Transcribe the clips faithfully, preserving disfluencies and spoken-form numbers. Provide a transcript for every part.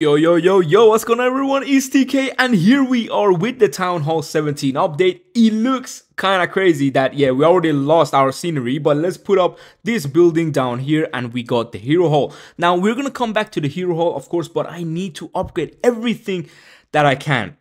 Yo, yo, yo, yo, what's going on everyone? It's T K and here we are with the Town Hall seventeen update. It looks kind of crazy that, yeah, we already lost our scenery, but let's put up this building down here and we got the Hero Hall. Now, we're going to come back to the Hero Hall, of course, but I need to upgrade everything that I can.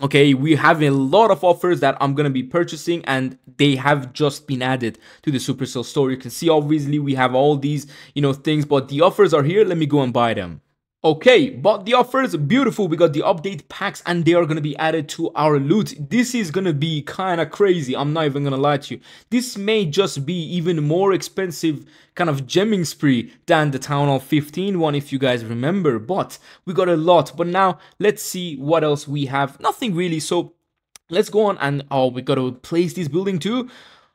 Okay, we have a lot of offers that I'm going to be purchasing and they have just been added to the Supercell store. You can see, obviously, we have all these, you know, things, but the offers are here. Let me go and buy them. Okay, but the offers, beautiful, we got the update packs and they are going to be added to our loot. This is going to be kind of crazy, I'm not even going to lie to you. This may just be even more expensive kind of gemming spree than the Town Hall fifteen one if you guys remember. But we got a lot, but now let's see what else we have. Nothing really, so let's go on and oh, we got to place this building too.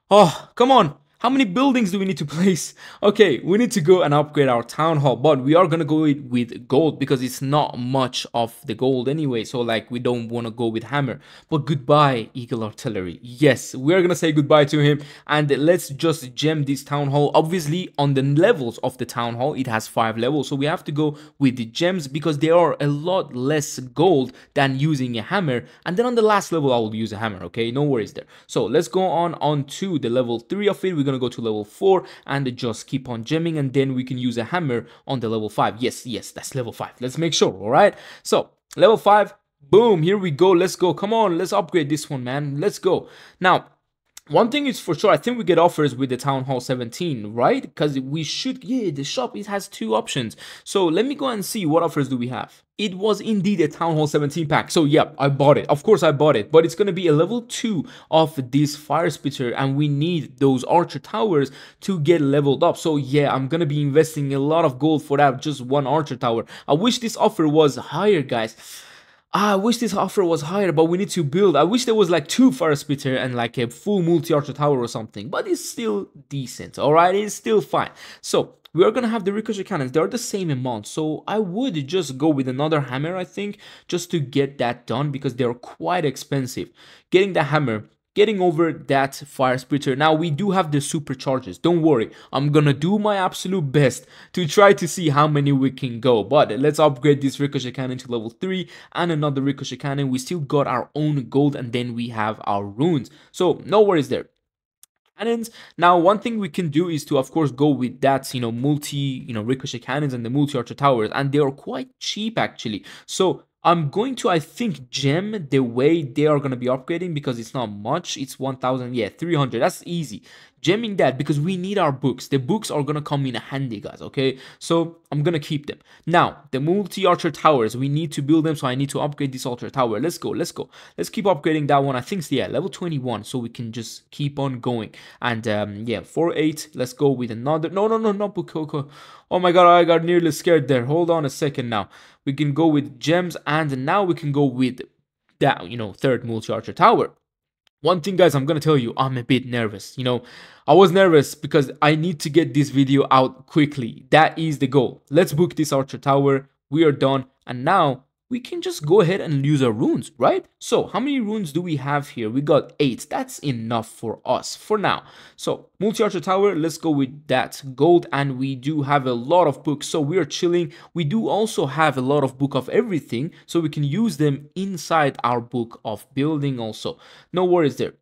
Oh, come on. How many buildings do we need to place? Okay, we need to go and upgrade our town hall, but we are going to go with gold because it's not much of the gold anyway. So like we don't want to go with hammer, but goodbye Eagle Artillery. Yes, we're going to say goodbye to him and let's just gem this town hall. Obviously on the levels of the town hall, it has five levels. So we have to go with the gems because they are a lot less gold than using a hammer. And then on the last level, I will use a hammer. Okay, no worries there. So let's go on, on to the level three of it. We gonna go to level four and just keep on gemming and then we can use a hammer on the level five. Yes, yes, that's level five. Let's make sure. All right, so level five, boom, here we go. Let's go. Come on, let's upgrade this one, man. Let's go. Now, one thing is for sure, I think we get offers with the Town Hall seventeen, right? Because we should, yeah, the shop, it has two options. So let me go and see what offers do we have. It was indeed a Town Hall seventeen pack. So yeah, I bought it. Of course I bought it, but it's going to be a level two of this Fire Spitter and we need those Archer Towers to get leveled up. So yeah, I'm going to be investing a lot of gold for that, just one Archer Tower. I wish this offer was higher, guys. Ah, I wish this offer was higher, but we need to build. I wish there was like two Fire Spitter and like a full Multi Archer Tower or something, but it's still decent, alright? It's still fine. So, we are going to have the Ricochet Cannons. They are the same amount, so I would just go with another hammer, I think, just to get that done because they are quite expensive. Getting the hammer, getting over that Fire Spitter. Now, we do have the supercharges. Don't worry. I'm going to do my absolute best to try to see how many we can go. But let's upgrade this Ricochet Cannon to level three and another Ricochet Cannon. We still got our own gold and then we have our runes. So, no worries there. Cannons. Now, one thing we can do is to, of course, go with that, you know, multi, you know, Ricochet Cannons and the Multi Archer Towers. And they are quite cheap, actually. So, I'm going to, I think, gem the way they are going to be upgrading because it's not much. It's one thousand, yeah, three hundred. That's easy. Gemming that because we need our books. The books are going to come in handy, guys, okay? So, I'm going to keep them. Now, the multi-archer towers, we need to build them, so I need to upgrade this altar tower. Let's go, let's go. Let's keep upgrading that one. I think, yeah, level twenty-one, so we can just keep on going. And, um, yeah, four eight, let's go with another. No, no, no, not Bukoko. Oh, my God, I got nearly scared there. Hold on a second now. We can go with gems and now we can go with that, you know, third multi-archer tower. One thing, guys, I'm going to tell you, I'm a bit nervous. You know, I was nervous because I need to get this video out quickly. That is the goal. Let's book this Archer Tower. We are done. And now we can just go ahead and use our runes, right? So how many runes do we have here? We got eight. That's enough for us for now. So multi-archer tower, let's go with that gold. And we do have a lot of books, so we are chilling. We do also have a lot of book of everything, so we can use them inside our book of building also. No worries there.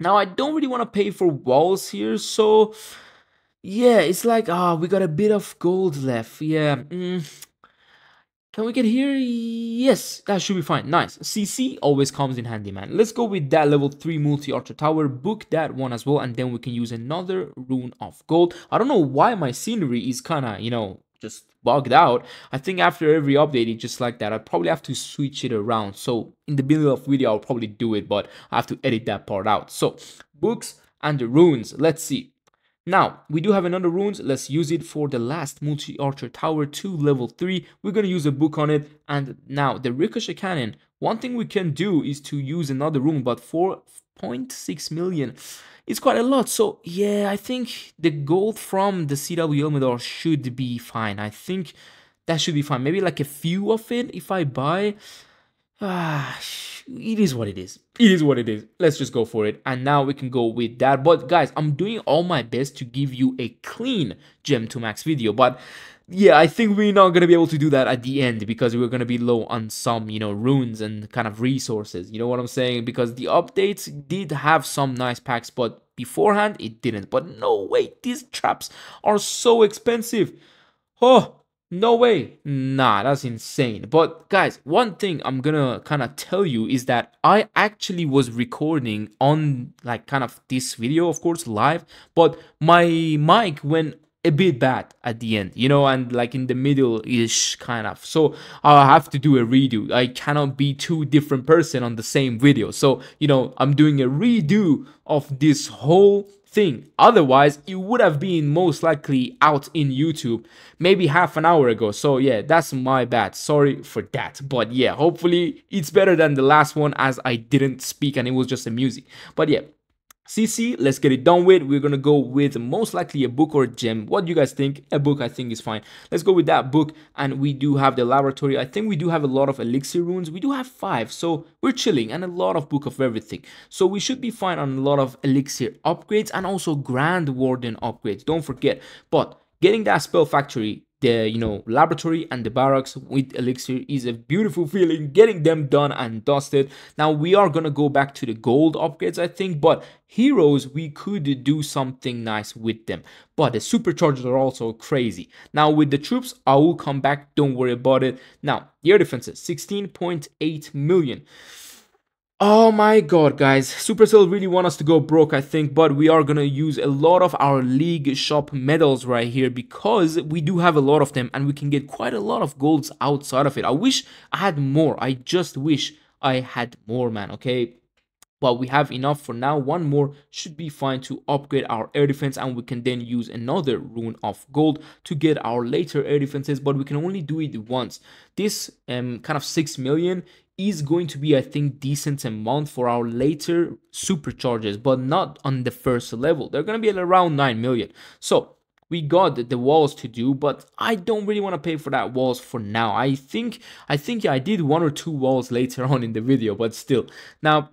Now, I don't really want to pay for walls here, so yeah, it's like, ah, oh, we got a bit of gold left. Yeah, mm. Can we get here? Yes, that should be fine. Nice. C C always comes in handy, man. Let's go with that level three multi-archer tower. Book that one as well, and then we can use another rune of gold. I don't know why my scenery is kind of, you know, just bugged out. I think after every update, it's just like that. I probably have to switch it around. So in the middle of video, I'll probably do it, but I have to edit that part out. So books and the runes. Let's see. Now, we do have another runes. Let's use it for the last multi-archer tower to level three. We're going to use a book on it. And now, the Ricochet Cannon. One thing we can do is to use another rune, but four point six million. It's quite a lot. So, yeah, I think the gold from the C W L Medal should be fine. I think that should be fine. Maybe like a few of it if I buy. Ah, it is what it is. It is what it is. Let's just go for it. And now we can go with that. But guys, I'm doing all my best to give you a clean gem to max video. But yeah, I think we're not going to be able to do that at the end because we're going to be low on some, you know, runes and kind of resources. You know what I'm saying? Because the updates did have some nice packs, but beforehand it didn't. But no way, these traps are so expensive. Oh, no way. Nah, that's insane. But guys, one thing I'm going to kind of tell you is that I actually was recording on like kind of this video, of course, live, but my mic went a bit bad at the end, you know, and like in the middle-ish kind of. So I'll have to do a redo. I cannot be two different person on the same video. So, you know, I'm doing a redo of this whole thing. Otherwise, it would have been most likely out in YouTube maybe half an hour ago. So yeah, that's my bad. Sorry for that. But yeah, hopefully it's better than the last one as I didn't speak and it was just the music. But yeah. C C, let's get it done with. We're gonna go with most likely a book or a gem. What do you guys think? A book, I think, is fine. Let's go with that book. And we do have the laboratory. I think we do have a lot of elixir runes. We do have five, so we're chilling, and a lot of book of everything. So we should be fine on a lot of elixir upgrades and also Grand Warden upgrades, don't forget. But getting that spell factory, the, you know, laboratory and the barracks with elixir is a beautiful feeling, getting them done and dusted. Now we are gonna go back to the gold upgrades, I think, but heroes, we could do something nice with them. But the superchargers are also crazy. Now with the troops, I will come back, don't worry about it. Now the air defenses, sixteen point eight million. Oh my god, guys, Supercell really want us to go broke, I think, but we are gonna use a lot of our league shop medals right here because we do have a lot of them and we can get quite a lot of golds outside of it. I wish I had more. I just wish I had more, man, okay? But we have enough for now. One more should be fine to upgrade our air defense, and we can then use another rune of gold to get our later air defenses, but we can only do it once. This um, kind of six million is going to be, I think, decent amount for our later superchargers, but not on the first level. They're going to be at around nine million. So we got the walls to do, but I don't really want to pay for that walls for now. I think, I think I did one or two walls later on in the video, but still. Now,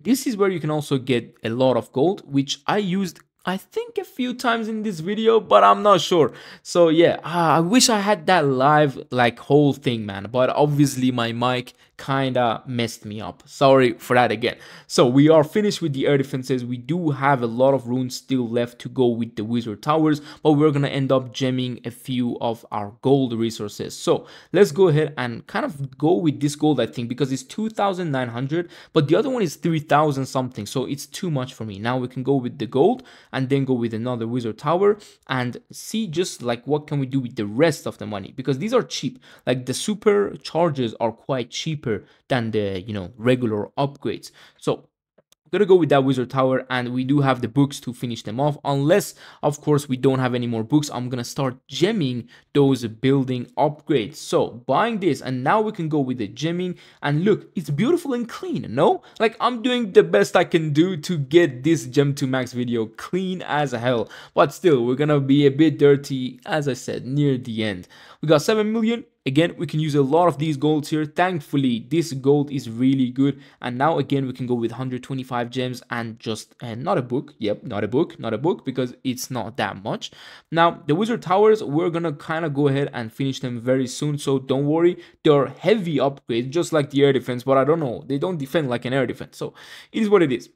this is where you can also get a lot of gold, which I used, I think, a few times in this video, but I'm not sure. So yeah, I wish I had that live like whole thing, man, but obviously my mic kinda messed me up. Sorry for that again. So we are finished with the air defenses. We do have a lot of runes still left to go with the wizard towers, but we're gonna end up gemming a few of our gold resources. So let's go ahead and kind of go with this gold, I think, because it's two thousand nine hundred, but the other one is three thousand something, so it's too much for me. Now we can go with the gold and then go with another wizard tower and see just like what can we do with the rest of the money, because these are cheap. Like the super charges are quite cheap than the, you know, regular upgrades. So I'm gonna go with that wizard tower, and we do have the books to finish them off, unless of course we don't have any more books. I'm gonna start gemming those building upgrades, so buying this, and now we can go with the gemming, and look, it's beautiful and clean. No, like, I'm doing the best I can do to get this gem to max video clean as hell, but still we're gonna be a bit dirty, as I said, near the end. We got seven million. Again, we can use a lot of these golds here. Thankfully, this gold is really good. And now, again, we can go with one hundred twenty-five gems and just uh, not a book. Yep, not a book, not a book, because it's not that much. Now, the wizard towers, we're going to kind of go ahead and finish them very soon. So don't worry, they're heavy upgrades, just like the air defense. But I don't know, they don't defend like an air defense. So it is what it is.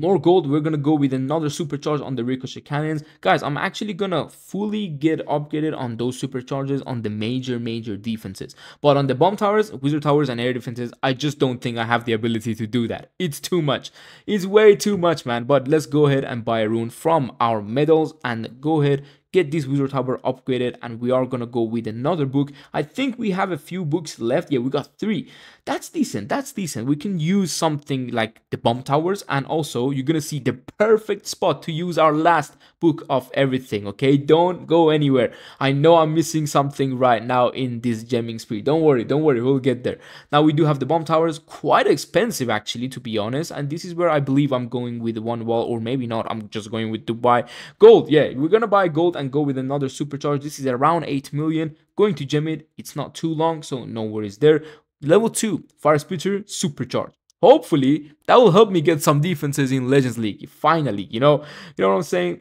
More gold, we're gonna go with another supercharge on the ricochet cannons. Guys, I'm actually gonna fully get upgraded on those supercharges on the major, major defenses. But on the bomb towers, wizard towers, and air defenses, I just don't think I have the ability to do that. It's too much. It's way too much, man. But let's go ahead and buy a rune from our medals and go ahead, get this wizard tower upgraded, and we are gonna go with another book. I think we have a few books left. Yeah, we got three. That's decent, that's decent. We can use something like the bomb towers, and also you're gonna see the perfect spot to use our last book of everything, okay? Don't go anywhere. I know I'm missing something right now in this gemming spree. Don't worry, don't worry, we'll get there. Now we do have the bomb towers, quite expensive actually, to be honest, and this is where I believe I'm going with one wall, or maybe not, I'm just going with Dubai gold. Yeah, we're gonna buy gold and go with another supercharge. This is around eight million. Going to gem it, it's not too long, so no worries there. Level two fire spitter supercharge. Hopefully that will help me get some defenses in Legends League finally, you know you know what I'm saying.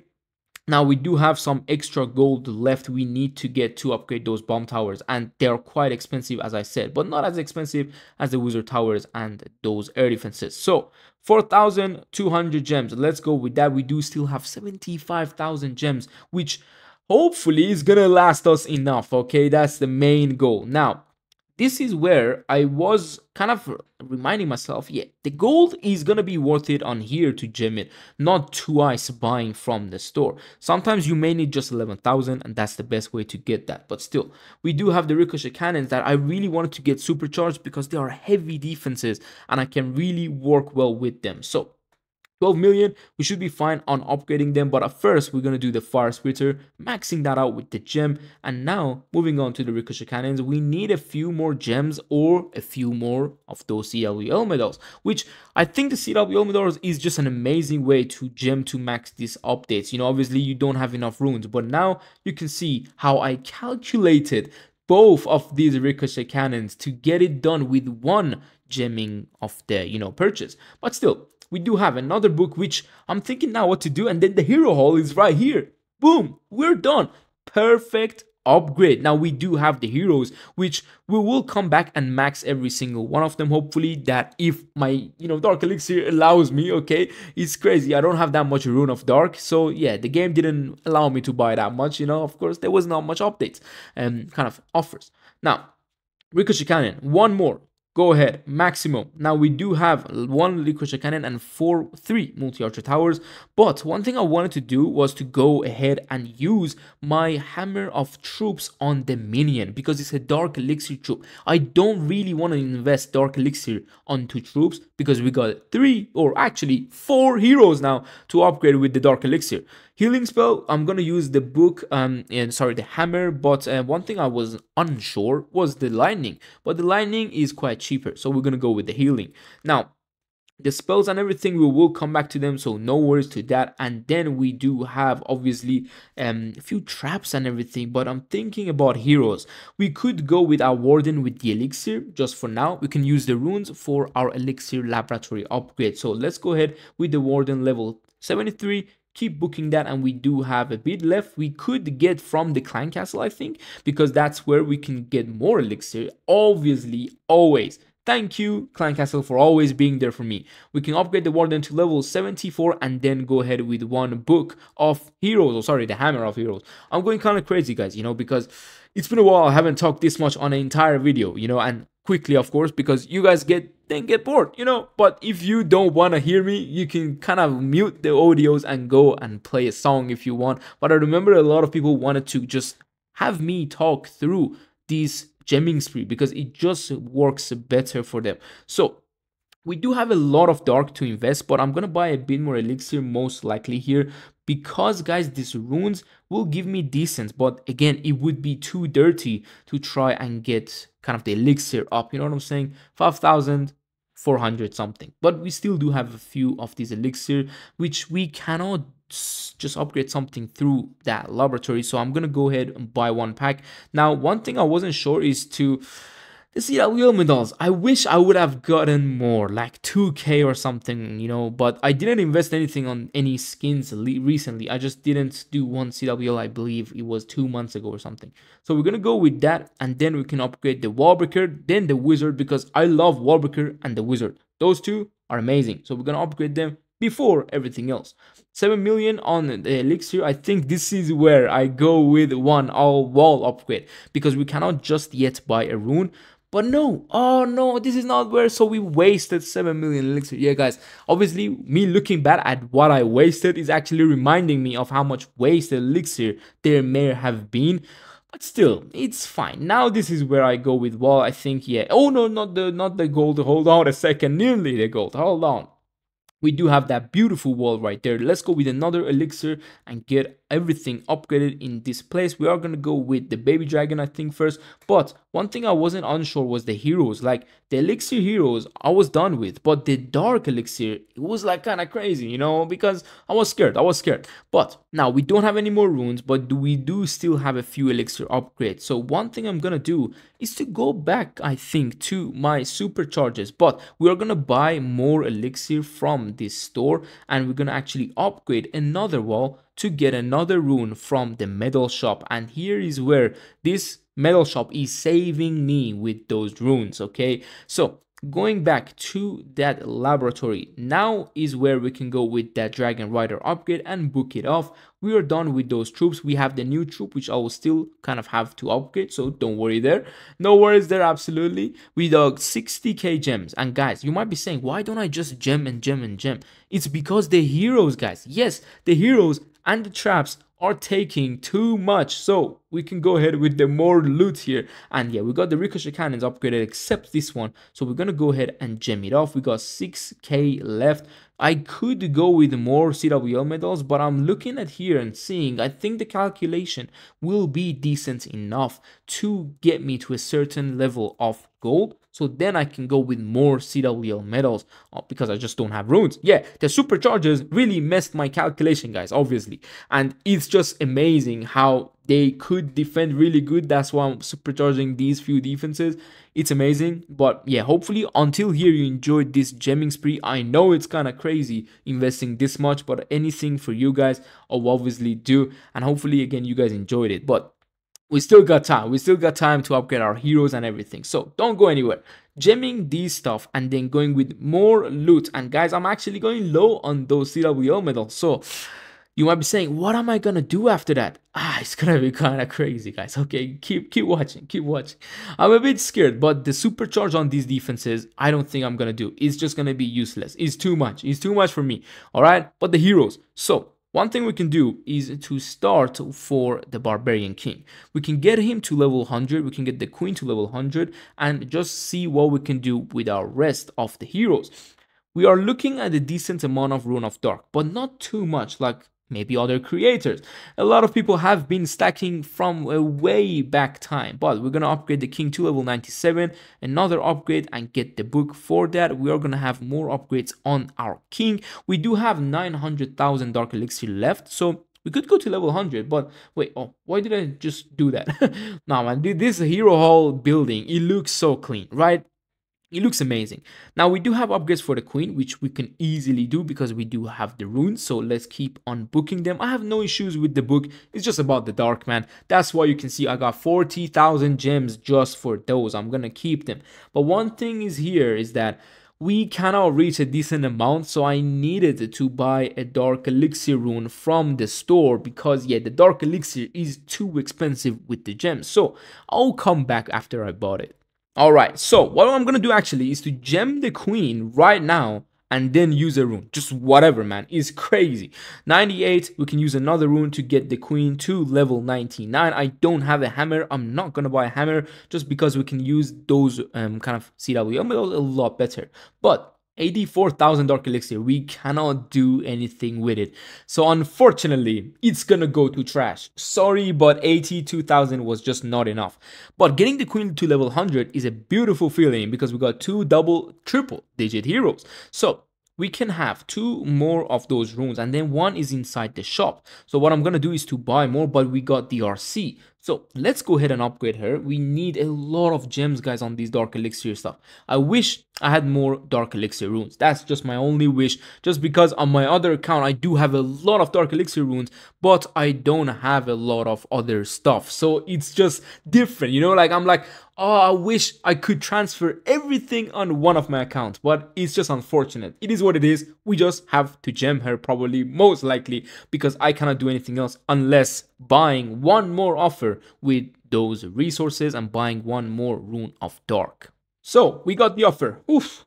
Now we do have some extra gold left we need to get to upgrade those bomb towers, and they're quite expensive as I said, but not as expensive as the wizard towers and those air defenses. So four thousand two hundred gems, let's go with that. We do still have seventy-five thousand gems, which hopefully is gonna last us enough, okay? That's the main goal. Now, this is where I was kind of reminding myself, yeah, the gold is going to be worth it on here to gem it, not twice buying from the store. Sometimes you may need just eleven thousand and that's the best way to get that. But still, we do have the Ricochet Cannons that I really wanted to get supercharged because they are heavy defenses and I can really work well with them. So twelve million, we should be fine on upgrading them, but at first we're going to do the Fire Spitter, maxing that out with the gem, and now moving on to the Ricochet Cannons. We need a few more gems or a few more of those C W L medals, which I think the C W L medals is just an amazing way to gem to max these updates. You know, obviously you don't have enough runes, but now you can see how I calculated both of these Ricochet Cannons to get it done with one gemming of the, you know, purchase. But still, we do have another book, which I'm thinking now what to do, and then the hero hall is right here. Boom, we're done. Perfect upgrade. Now we do have the heroes, which we will come back and max every single one of them, hopefully, that if my, you know, Dark Elixir allows me, okay? It's crazy, I don't have that much Rune of Dark, so yeah, the game didn't allow me to buy that much, you know, of course, there was not much updates and kind of offers. Now, Ricochet Cannon, one more. Go ahead, maximum. Now we do have one Ricochet Cannon and four, three Multi Archer Towers. But one thing I wanted to do was to go ahead and use my Hammer of Troops on the Minion because it's a Dark Elixir troop. I don't really want to invest Dark Elixir on two troops because we got three or actually four heroes now to upgrade with the Dark Elixir. Healing Spell, I'm going to use the book, um, and sorry, the hammer, but uh, one thing I was unsure was the lightning, but the lightning is quite cheaper, so we're going to go with the healing. Now, the spells and everything, we will come back to them, so no worries to that, and then we do have, obviously, um, a few traps and everything, but I'm thinking about heroes. We could go with our Warden with the Elixir, just for now. We can use the runes for our Elixir Laboratory upgrade, so let's go ahead with the Warden level seventy-three, keep booking that, and we do have a bit left. We could get from the Clan Castle, I think, because that's where we can get more elixir, obviously, always. Thank you, Clan Castle, for always being there for me. We can upgrade the Warden to level seventy-four and then go ahead with one book of heroes, or sorry, the Hammer of Heroes. I'm going kind of crazy, guys, you know, because it's been a while, I haven't talked this much on an entire video, you know, and quickly, of course, because you guys get then get bored, you know. But if you don't want to hear me, you can kind of mute the audios and go and play a song if you want. But I remember a lot of people wanted to just have me talk through these gemming spree because it just works better for them. So we do have a lot of dark to invest, but I'm gonna buy a bit more elixir most likely here because, guys, these runes will give me decent, but again, it would be too dirty to try and get kind of the elixir up, you know what I'm saying? five thousand four hundred something, but we still do have a few of these elixir, which we cannot just upgrade something through that laboratory, so I'm gonna go ahead and buy one pack. Now, one thing I wasn't sure is to see that wheel medals. I wish I would have gotten more, like two K or something, you know, but I didn't invest anything on any skins recently. I just didn't do one C W L, I believe it was two months ago or something. So we're going to go with that, and then we can upgrade the Wallbreaker, then the Wizard, because I love Wallbreaker and the Wizard. Those two are amazing, so we're going to upgrade them before everything else. seven million on the elixir. I think this is where I go with one all wall upgrade, because we cannot just yet buy a rune. But no, oh no, this is not where, so we wasted seven million elixir. Yeah, guys, obviously, me looking back at what I wasted is actually reminding me of how much wasted elixir there may have been. But still, it's fine. Now this is where I go with wall, I think, yeah. Oh no, not the, not the gold, hold on a second, nearly the gold, hold on. We do have that beautiful wall right there. Let's go with another elixir and get everything upgraded in this place. We are going to go with the Baby Dragon, I think, first. But one thing I wasn't unsure was the heroes. Like, the elixir heroes, I was done with. But the dark elixir, it was, like, kind of crazy, you know, because I was scared. I was scared. But now, we don't have any more runes, but we do still have a few elixir upgrades. So one thing I'm going to do is to go back, I think, to my supercharges. But we are going to buy more elixir from this store, and we're going to actually upgrade another wall to get another rune from the metal shop, and here is where this metal shop is saving me with those runes. Okay, so going back to that laboratory, now is where we can go with that Dragon Rider upgrade and book it off. We are done with those troops. We have the new troop, which I will still kind of have to upgrade, so don't worry there. No worries there, absolutely. We dug sixty K gems. And guys, you might be saying, why don't I just gem and gem and gem? It's because the heroes, guys. Yes, the heroes and the traps are taking too much, so we can go ahead with the more loot here. And yeah, we got the Ricochet Cannons upgraded except this one, so we're gonna go ahead and gem it off. We got six K left. I could go with more C W L medals, but I'm looking at here and seeing, I think the calculation will be decent enough to get me to a certain level of gold, so then I can go with more C W L medals, oh, because I just don't have runes. Yeah, the superchargers really messed my calculation, guys, obviously, and it's just amazing how they could defend really good. That's why I'm supercharging these few defenses. It's amazing. But yeah, hopefully until here you enjoyed this gemming spree. I know it's kind of crazy investing this much, but anything for you guys I'll obviously do, and hopefully again you guys enjoyed it. But we still got time. We still got time to upgrade our heroes and everything, so don't go anywhere. Gemming these stuff and then going with more loot. And guys, I'm actually going low on those C W L medals, so you might be saying, what am I gonna do after that? Ah, it's gonna be kind of crazy, guys. Okay, keep keep watching, keep watching. I'm a bit scared, but the supercharge on these defenses, I don't think I'm gonna do. It's just gonna be useless. It's too much. It's too much for me. All right, but the heroes. So one thing we can do is to start for the Barbarian King. We can get him to level one hundred, we can get the Queen to level one hundred, and just see what we can do with our rest of the heroes. We are looking at a decent amount of Rune of Dark, but not too much, like maybe other creators. A lot of people have been stacking from a way back time, but we're gonna upgrade the King to level ninety-seven, another upgrade, and get the book for that. We are gonna have more upgrades on our King. We do have nine hundred thousand Dark Elixir left, so we could go to level one hundred, but wait, oh, why did I just do that? Now, man, this hero hall building, it looks so clean, right? It looks amazing. Now we do have upgrades for the Queen, which we can easily do because we do have the runes, so let's keep on booking them. I have no issues with the book. It's just about the dark, man. That's why you can see I got forty thousand gems just for those. I'm gonna keep them. But one thing is here is that we cannot reach a decent amount, so I needed to buy a Dark Elixir rune from the store because, yeah, the Dark Elixir is too expensive with the gems, so I'll come back after I bought it. Alright, so what I'm gonna do actually is to gem the Queen right now and then use a rune. Just whatever, man. It's crazy. ninety-eight, we can use another rune to get the Queen to level ninety-nine. I don't have a hammer. I'm not gonna buy a hammer just because we can use those um, kind of C W L medals a lot better. But eighty-four thousand Dark Elixir, we cannot do anything with it. So unfortunately, it's gonna go to trash. Sorry, but eighty-two thousand was just not enough. But getting the Queen to level one hundred is a beautiful feeling because we got two double, triple digit heroes. So we can have two more of those runes, and then one is inside the shop. So what I'm gonna do is to buy more, but we got D R C. So let's go ahead and upgrade her. We need a lot of gems, guys, on these Dark Elixir stuff. I wish I had more Dark Elixir runes. That's just my only wish, just because on my other account I do have a lot of Dark Elixir runes, but I don't have a lot of other stuff. So it's just different, you know, like I'm like, oh, I wish I could transfer everything on one of my accounts, but it's just unfortunate. It is what it is. We just have to gem her probably, most likely, because I cannot do anything else unless buying one more offer with those resources and buying one more rune of dark. So we got the offer. Oof,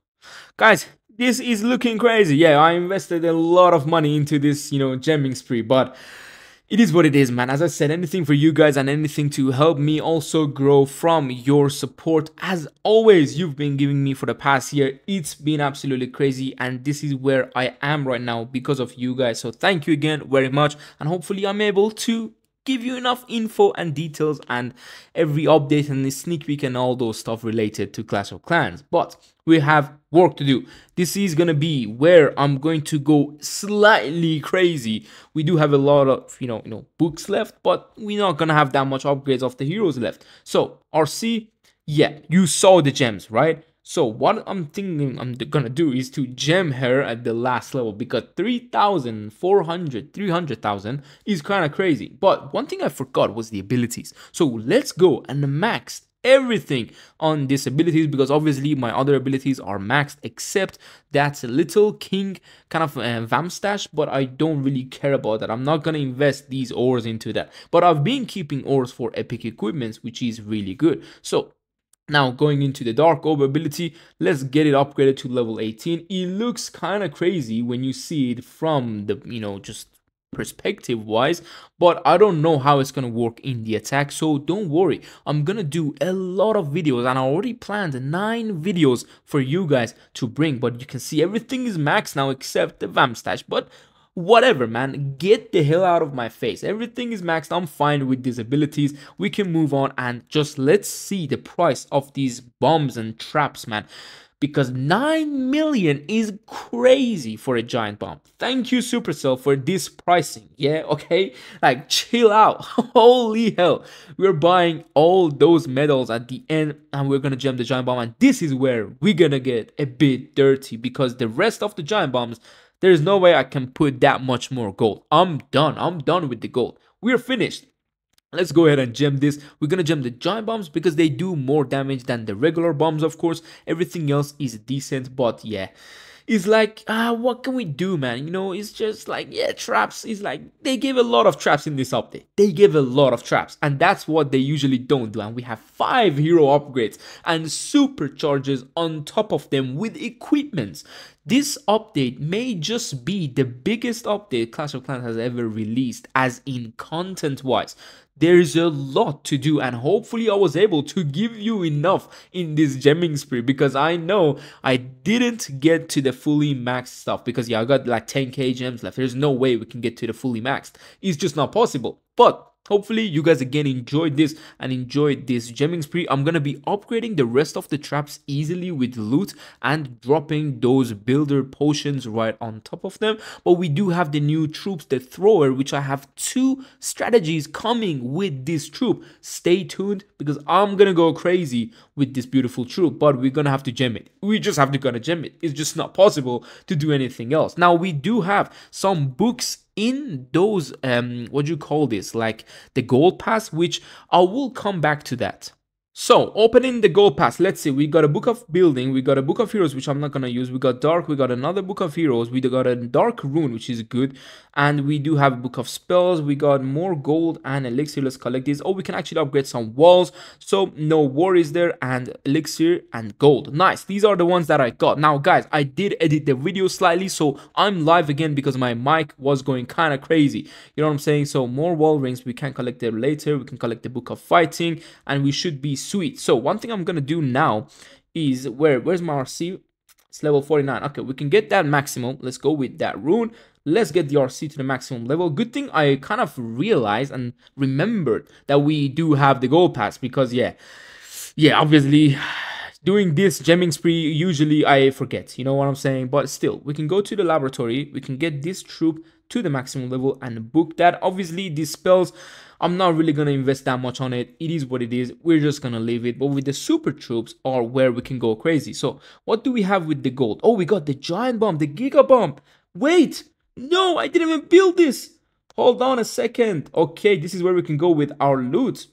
guys, this is looking crazy. Yeah, I invested a lot of money into this, you know, gemming spree, but it is what it is, man. As I said, anything for you guys and anything to help me also grow from your support. As always, you've been giving me for the past year. It's been absolutely crazy, and this is where I am right now because of you guys. So thank you again very much, and hopefully I'm able to give you enough info and details and every update and the sneak peek and all those stuff related to Clash of Clans. But we have work to do. This is gonna be where I'm going to go slightly crazy. We do have a lot of you know you know books left, but we're not gonna have that much upgrades of the heroes left. So R C, yeah, you saw the gems, right? So what I'm thinking I'm gonna do is to gem her at the last level, because three thousand, four hundred, three hundred thousand is kind of crazy. But one thing I forgot was the abilities. So let's go and max everything on these abilities, because obviously my other abilities are maxed except that little king kind of uh, vamp stash, but I don't really care about that. I'm not gonna invest these ores into that, but I've been keeping ores for epic equipments, which is really good. So now going into the Dark Orb ability, let's get it upgraded to level eighteen. It looks kind of crazy when you see it from the, you know, just perspective wise, but I don't know how it's gonna work in the attack, so don't worry. I'm gonna do a lot of videos, and I already planned nine videos for you guys to bring, but you can see everything is maxed now except the vamp stash, but whatever, man, get the hell out of my face. Everything is maxed. I'm fine with these abilities. We can move on and just let's see the price of these bombs and traps, man, because nine million is crazy for a giant bomb. Thank you, Supercell, for this pricing. Yeah, okay, like chill out. Holy hell, we're buying all those medals at the end, and we're gonna gem the giant bomb, and this is where we're gonna get a bit dirty, because the rest of the giant bombs, there's no way I can put that much more gold. I'm done. I'm done with the gold. We're finished. Let's go ahead and gem this. We're gonna gem the giant bombs because they do more damage than the regular bombs, of course. Everything else is decent, but yeah. It's like, ah, what can we do, man? You know, it's just like, yeah, traps. It's like, they gave a lot of traps in this update. They gave a lot of traps, and that's what they usually don't do. And we have five hero upgrades and supercharges on top of them with equipments. This update may just be the biggest update Clash of Clans has ever released, as in content-wise. There's a lot to do, and hopefully I was able to give you enough in this gemming spree, because I know I didn't get to the fully maxed stuff, because yeah, I got like ten K gems left. There's no way we can get to the fully maxed. It's just not possible. But hopefully you guys again enjoyed this and enjoyed this gemming spree. I'm gonna be upgrading the rest of the traps easily with loot and dropping those builder potions right on top of them. But we do have the new troops, the Thrower, which I have two strategies coming with this troop. Stay tuned, because I'm gonna go crazy with this beautiful troop, but we're gonna have to gem it. We just have to gonna gem it. It's just not possible to do anything else. Now we do have some books in those, um, what do you call this, like the gold pass, which I will come back to that. So opening the gold pass, let's see, we got a book of building, we got a book of heroes, which I'm not gonna use, we got dark, we got another book of heroes, we got a dark rune, which is good, and we do have a book of spells, we got more gold and elixir. Let's collect these. Oh, we can actually upgrade some walls, so no worries there, and elixir and gold. Nice, these are the ones that I got. Now guys, I did edit the video slightly, so I'm live again because my mic was going kind of crazy, you know what I'm saying? So more wall rings, we can collect them later, we can collect the book of fighting, and we should be sweet. So one thing I'm gonna do now is, where where's my R C? It's level forty-nine. Okay, we can get that maximum. Let's go with that rune. Let's get the R C to the maximum level. Good thing I kind of realized and remembered that we do have the gold pass, because yeah, yeah, obviously doing this gemming spree, usually I forget, you know what I'm saying? But still, we can go to the laboratory, we can get this troop to the maximum level and book that. Obviously these spells, I'm not really gonna invest that much on it. It is what it is. We're just gonna leave it. But with the super troops are where we can go crazy. So what do we have with the gold? Oh, we got the giant bomb, the giga bomb. Wait, no, I didn't even build this. Hold on a second. Okay, this is where we can go with our loot.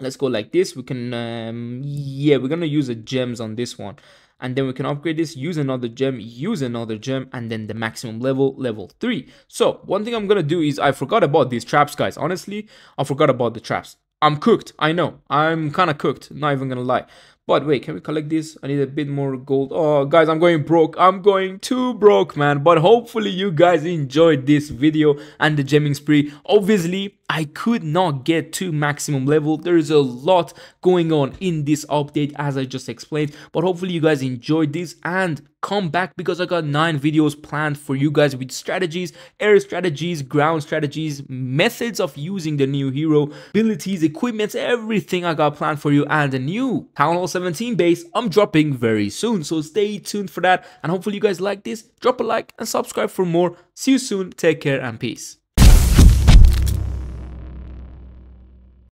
Let's go like this. We can, um, yeah, we're gonna use the gems on this one. And then we can upgrade this, use another gem, use another gem, and then the maximum level, level three. So one thing I'm gonna do is, I forgot about these traps, guys. Honestly, I forgot about the traps. I'm cooked, I know. I'm kind of cooked, not even gonna lie. But wait, can we collect this? I need a bit more gold. Oh, guys, I'm going broke. I'm going too broke, man. But hopefully you guys enjoyed this video and the gemming spree. Obviously, I could not get to maximum level. There is a lot going on in this update, as I just explained. But hopefully you guys enjoyed this, and come back, because I got nine videos planned for you guys with strategies, air strategies, ground strategies, methods of using the new hero, abilities, equipments, everything I got planned for you, and the new Town Hall seventeen base I'm dropping very soon. So stay tuned for that, and hopefully you guys like this. Drop a like and subscribe for more. See you soon. Take care and peace.